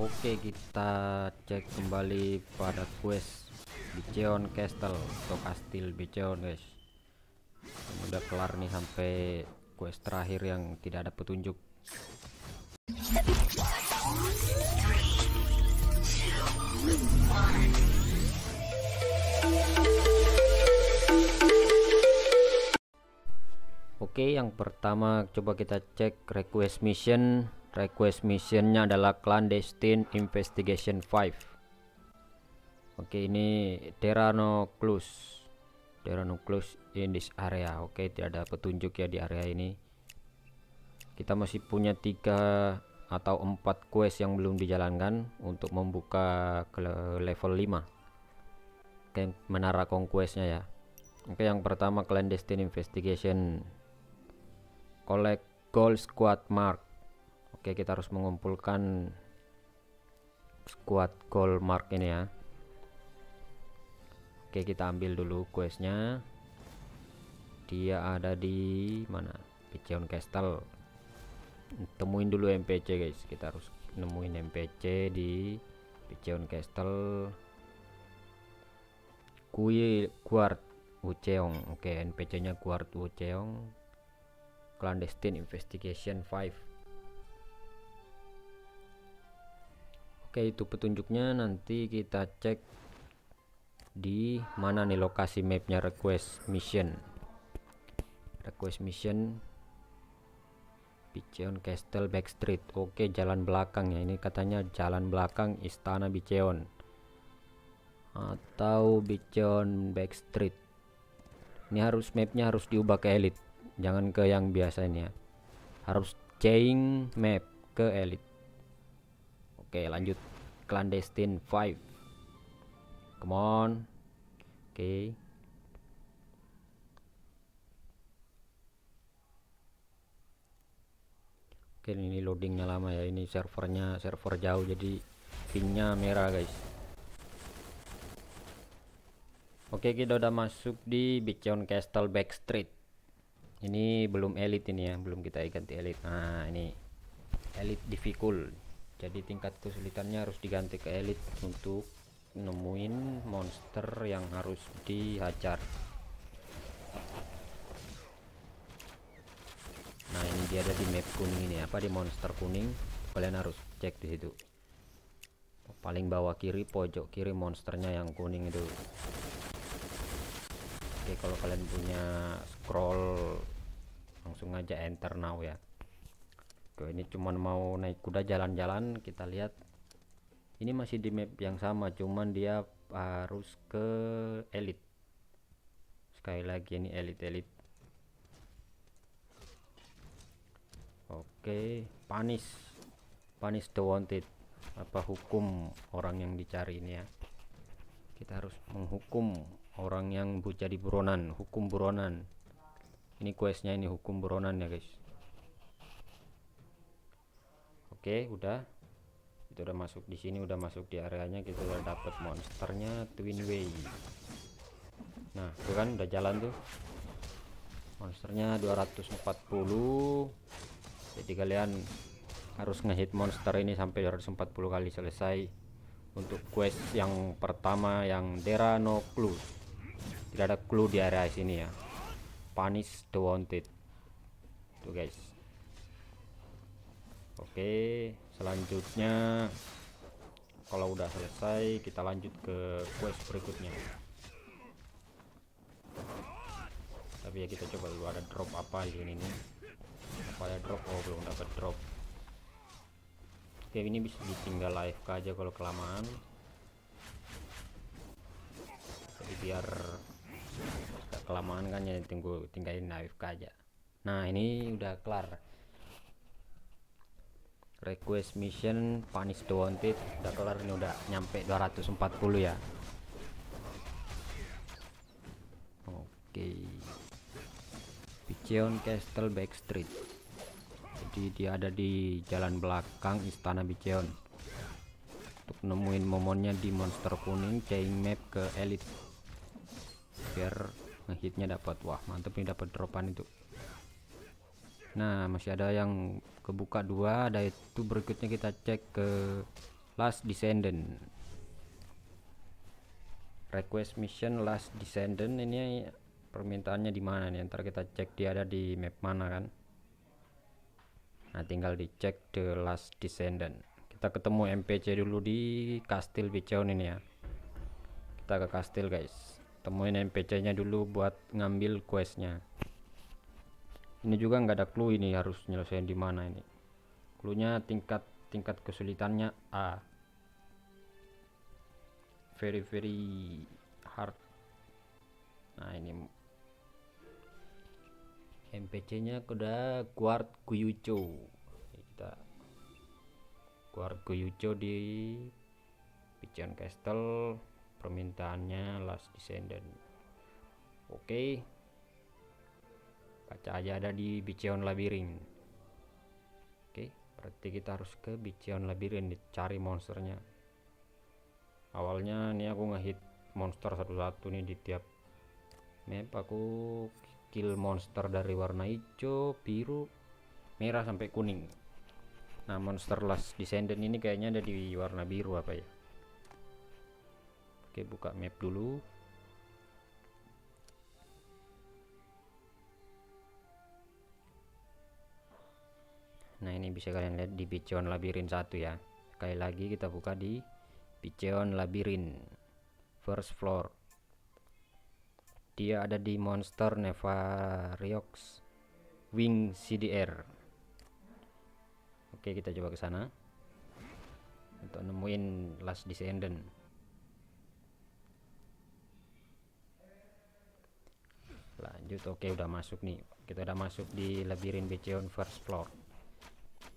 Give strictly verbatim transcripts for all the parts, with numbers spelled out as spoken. Oke, kita cek kembali pada quest Bicheon Castle atau Kastil Bicheon, guys. Udah kelar nih sampai quest terakhir yang tidak ada petunjuk. Oke, yang pertama coba kita cek request mission. Request missionnya adalah Clandestine Investigation five. Oke, ini there are no clues. There are no clues in this area. Oke, tidak ada petunjuk ya di area ini. Kita masih punya tiga atau empat quest yang belum dijalankan untuk membuka ke level lima. Oke, menara conquestnya ya. Oke, yang pertama Clandestine Investigation. Collect gold squad mark. Oke, kita harus mengumpulkan squad gold mark ini ya. Oke, kita ambil dulu questnya. Dia ada di mana? Bicheon Castle. Temuin dulu N P C, guys. Kita harus nemuin N P C di Bicheon Castle. Kui Guard Wucheong. Oke, N P C-nya Guard Wucheong. Clandestine Investigation five. Oke, itu petunjuknya. Nanti kita cek di mana nih lokasi mapnya request mission. Request mission Bicheon Castle Backstreet. Oke, jalan belakang ya. Ini katanya jalan belakang Istana Bicheon atau Bicheon Backstreet. Ini harus mapnya harus diubah ke elite, jangan ke yang biasanya, harus change map ke elite. Oke, lanjut Clandestine five, come on. Oke, oke ini loadingnya lama ya, ini servernya server jauh jadi pingnya merah, guys. Oke, kita udah masuk di Bicheon Castle Backstreet. Ini belum elite ini ya, belum kita ganti elite. Nah, ini elite difficult, jadi tingkat kesulitannya harus diganti ke elite untuk nemuin monster yang harus dihajar. Nah, ini dia ada di map kuning ini, apa di monster kuning, kalian harus cek di situ. Paling bawah kiri, pojok kiri monsternya yang kuning itu. Oke, kalau kalian punya scroll langsung aja enter now ya. Oke, ini cuman mau naik kuda jalan-jalan. Kita lihat ini masih di map yang sama, cuman dia harus ke elite. Sekali lagi ini elite-elite. Oke, Punish Punish the Wanted, apa hukum orang yang dicari ini ya. Kita harus menghukum orang yang jadi buronan, hukum buronan. Ini questnya ini hukum buronan ya, guys. Oke, udah. Kita udah masuk di sini, udah masuk di areanya, kita udah dapet monsternya Twin Way. Nah, itu kan udah jalan tuh. Monsternya dua ratus empat puluh. Jadi kalian harus ngehit monster ini sampai dua ratus empat puluh kali selesai untuk quest yang pertama yang Dera no Clue. Tidak ada clue di area sini ya. Punish the Wanted. Tuh, guys. Oke, selanjutnya kalau udah selesai kita lanjut ke quest berikutnya. Tapi ya kita coba dulu ada drop apa di sini nih. Apa ada drop? Oh, belum dapat drop. Oke, ini bisa ditinggal live aja kalau kelamaan. Jadi biar kelamaan kan ya, tunggu tinggalin A F K aja. Nah, ini udah kelar request mission Punish the Wanted, udah kelar ini, udah nyampe dua ratus empat puluh ya. Oke, Bicheon Castle Backstreet, jadi dia ada di jalan belakang Istana Bicheon. Untuk nemuin momennya di monster kuning, change map ke elite biar ngehitnya dapat. Wah, mantep nih, dapat dropan itu. Nah, masih ada yang kebuka dua, ada itu berikutnya. Kita cek ke Last Descendant, request mission Last Descendant. Ini permintaannya di mana nih? Ntar kita cek dia ada di map mana kan. Nah, tinggal dicek The Last Descendant. Kita ketemu N P C dulu di Kastil Bicheon ini ya. Kita ke kastil guys, temuin N P C nya dulu buat ngambil questnya. Ini juga nggak ada clue, ini harus nyelesain di mana ini. Cluenya tingkat tingkat kesulitannya A, very very hard. Nah ini N P C nya kuda Guard Guyucho. Kita Guard Guyucho di Bicheon Castle, permintaannya Last Descendant. Oke okay. Kaca aja ada di Bicheon Labyrinth. Oke okay. Berarti kita harus ke Bicheon Labyrinth dicari monsternya. Awalnya nih aku ngehit monster satu-satu nih di tiap map. Aku kill monster dari warna hijau, biru, merah sampai kuning. Nah monster Last Descendant ini kayaknya ada di warna biru apa ya. Oke buka map dulu. Nah ini bisa kalian lihat di Bicheon Labyrinth satu ya. Sekali lagi kita buka di Bicheon Labyrinth first floor. Dia ada di monster Nevariox Wing C D R. Oke kita coba ke sana untuk nemuin Last Descendant. Lanjut, oke udah masuk nih. Kita udah masuk di Labirin Bicheon first floor.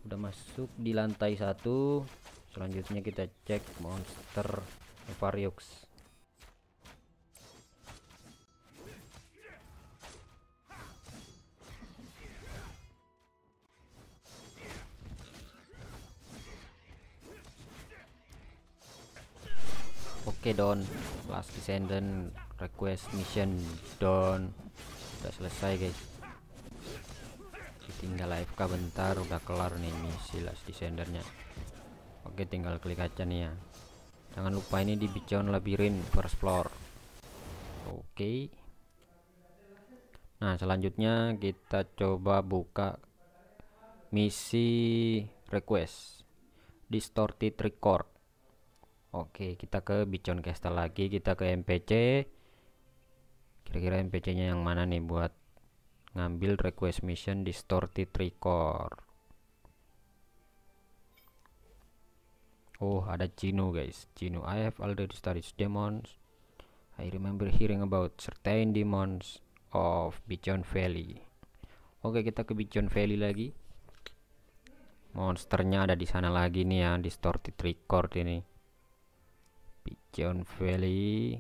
Udah masuk di lantai satu. Selanjutnya kita cek monster Nevariox. Oke Don, Last Descendant request mission Don. Udah selesai guys, tinggal A F K bentar udah kelar nih misi Last Descendant-nya. Oke tinggal klik aja nih ya. Jangan lupa ini di Bicheon Labyrinth first floor. Oke nah selanjutnya kita coba buka misi request Distorted Record. Oke kita ke Bicheon Castle lagi, kita ke N P C. Kira-kira N P C nya yang mana nih buat ngambil request mission Distorted Record. Oh ada Gino guys. Gino, I have already studied demons. I remember hearing about certain demons of Bicheon Valley. Oke kita ke Bicheon Valley lagi. Monsternya ada di sana lagi nih ya, Distorted Record ini. Bicheon Valley,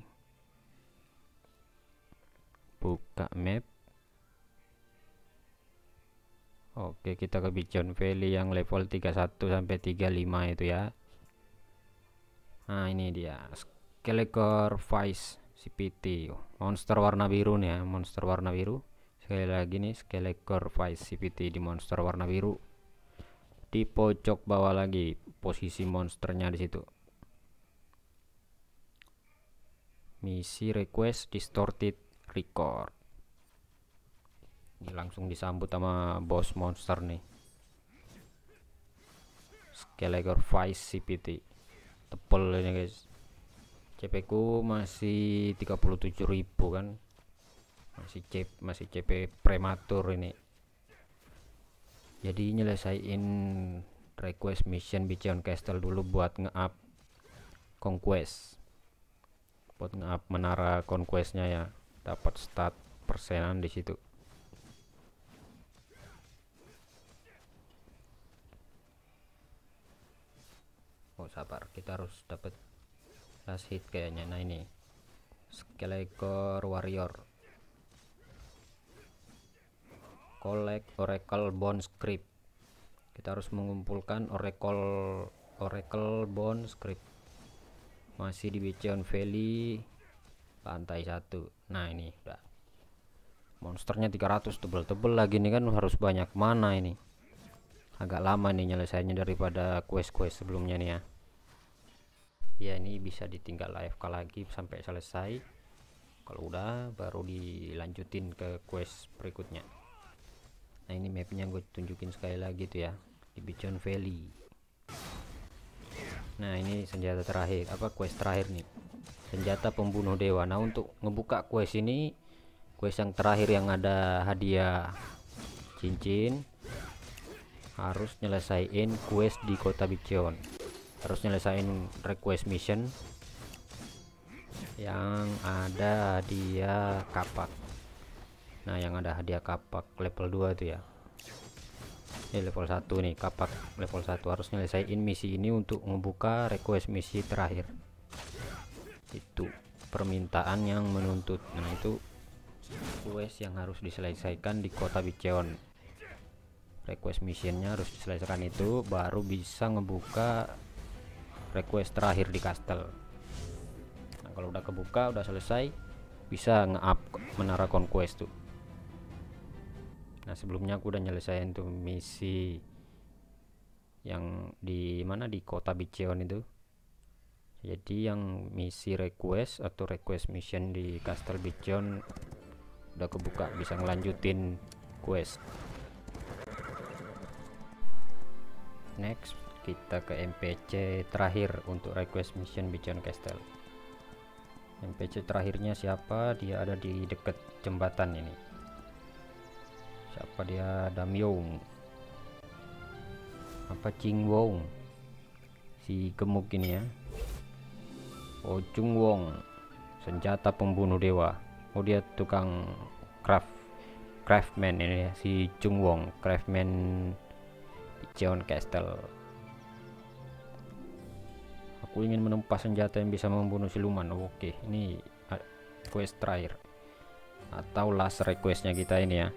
buka map. Oke kita ke Bicheon Valley yang level tiga puluh satu sampai tiga puluh lima itu ya. Nah ini dia Skelekor Vice C P T, monster warna biru nih ya, monster warna biru. Sekali lagi nih Skelekor Vice C P T di monster warna biru. Di pojok bawah lagi posisi monsternya di situ. Misi request Distorted Record. Langsung disambut sama bos monster nih Skelekor Vice C P T. Tebel ini guys, C P ku masih tiga puluh tujuh ribu kan. Masih C P, masih C P prematur ini. Jadi nyelesain request mission Bicheon Castle dulu buat nge-up Conquest, buat nge-up Menara Conquestnya ya. Dapat stat persenan di situ. Oh sabar, kita harus dapat last hit kayaknya. Nah ini Skelekor Warrior, collect Oracle Bone Script. Kita harus mengumpulkan Oracle Oracle Bone Script. Masih di Bicheon Valley lantai satu. Nah ini udah monsternya tiga ratus, tebel-tebel lagi nih kan, harus banyak mana ini. Agak lama nih nyelesainya daripada quest-quest sebelumnya nih ya. ya ini bisa ditinggal A F K lagi sampai selesai. Kalau udah baru dilanjutin ke quest berikutnya. Nah ini mapnya gue tunjukin sekali lagi tuh ya, di Bicheon Valley. Nah ini senjata terakhir, apa quest terakhir nih, Senjata Pembunuh Dewa. Nah untuk ngebuka quest ini, quest yang terakhir yang ada hadiah cincin, harus nyelesain quest di kota Bicheon, harus nyelesain request mission yang ada hadiah kapak. Nah yang ada hadiah kapak level dua itu ya, ini level satu nih, kapak level satu harus nyelesain misi ini untuk membuka request misi terakhir, itu permintaan yang menuntut. Nah itu quest yang harus diselesaikan di kota Bicheon, request missionnya harus diselesaikan, itu baru bisa ngebuka request terakhir di castle. Nah, kalau udah kebuka, udah selesai, bisa nge-up Menara Conquest tuh. Nah sebelumnya aku udah nyelesain tuh misi yang di mana, di kota Bicheon itu. Jadi yang misi request atau request mission di castle Bicheon udah kebuka, bisa ngelanjutin quest. Next kita ke N P C terakhir untuk request mission Bicheon Castle. N P C terakhirnya siapa? Dia ada di dekat jembatan ini. Siapa dia? Damyong. Apa Jung Wong? Si gemuk ini ya. Oh Jung Wong, Senjata Pembunuh Dewa. Oh dia tukang craft, craftman ini ya. Si Jung Wong, craftman Bicheon Castle. Aku ingin menempa senjata yang bisa membunuh siluman. Oke, ini quest terakhir atau last requestnya kita ini ya.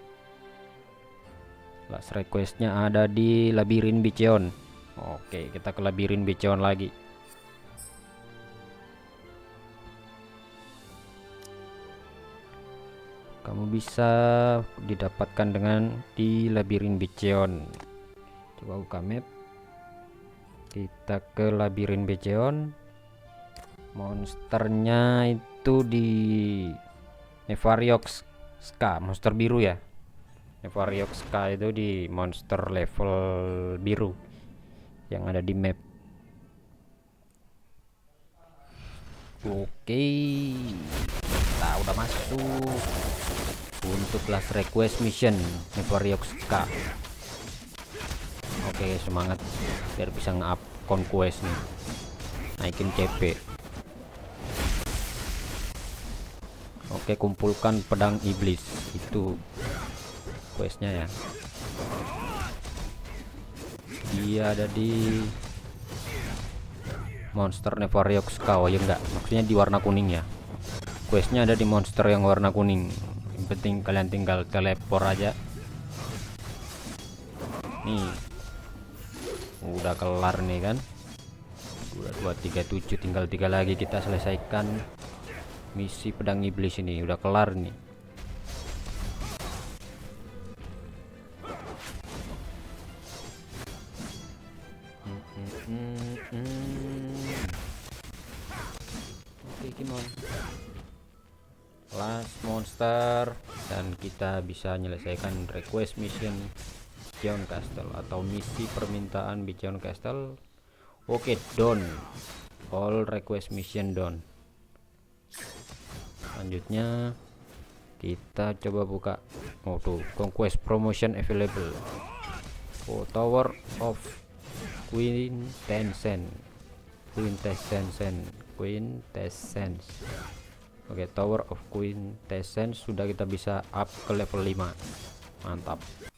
Last requestnya ada di Labirin Bicheon. Oke, kita ke Labirin Bicheon lagi. Kamu bisa didapatkan dengan di Labirin Bicheon. Coba buka map, kita ke Labirin Bicheon. Monsternya itu di Nevarioxka, monster biru ya. Nevarioxka itu di monster level biru yang ada di map. Oke, kita udah masuk untuk last request mission Nevarioxka. Oke, semangat biar bisa nge-up conquest nih, naikin C P. Oke, kumpulkan pedang iblis, itu questnya ya. Dia ada di monster Nevarioxka, oh ya enggak, maksudnya di warna kuning ya. Questnya ada di monster yang warna kuning. Yang penting kalian tinggal teleport aja. Nih udah kelar nih kan, dua dua tiga tujuh, tinggal tiga lagi kita selesaikan misi pedang iblis ini. Udah kelar nih. hmm, hmm, hmm, hmm. Oke, gimana last monster, dan kita bisa menyelesaikan request mission Bicheon Castle atau misi permintaan Bicheon Castle. Oke, done, all request mission done. Selanjutnya kita coba buka, oh tuh, conquest promotion available. Oh, Tower of Quintessence, Quintessence, Quintessence. Oke, Tower of Quintessence sudah kita bisa up ke level lima. Mantap.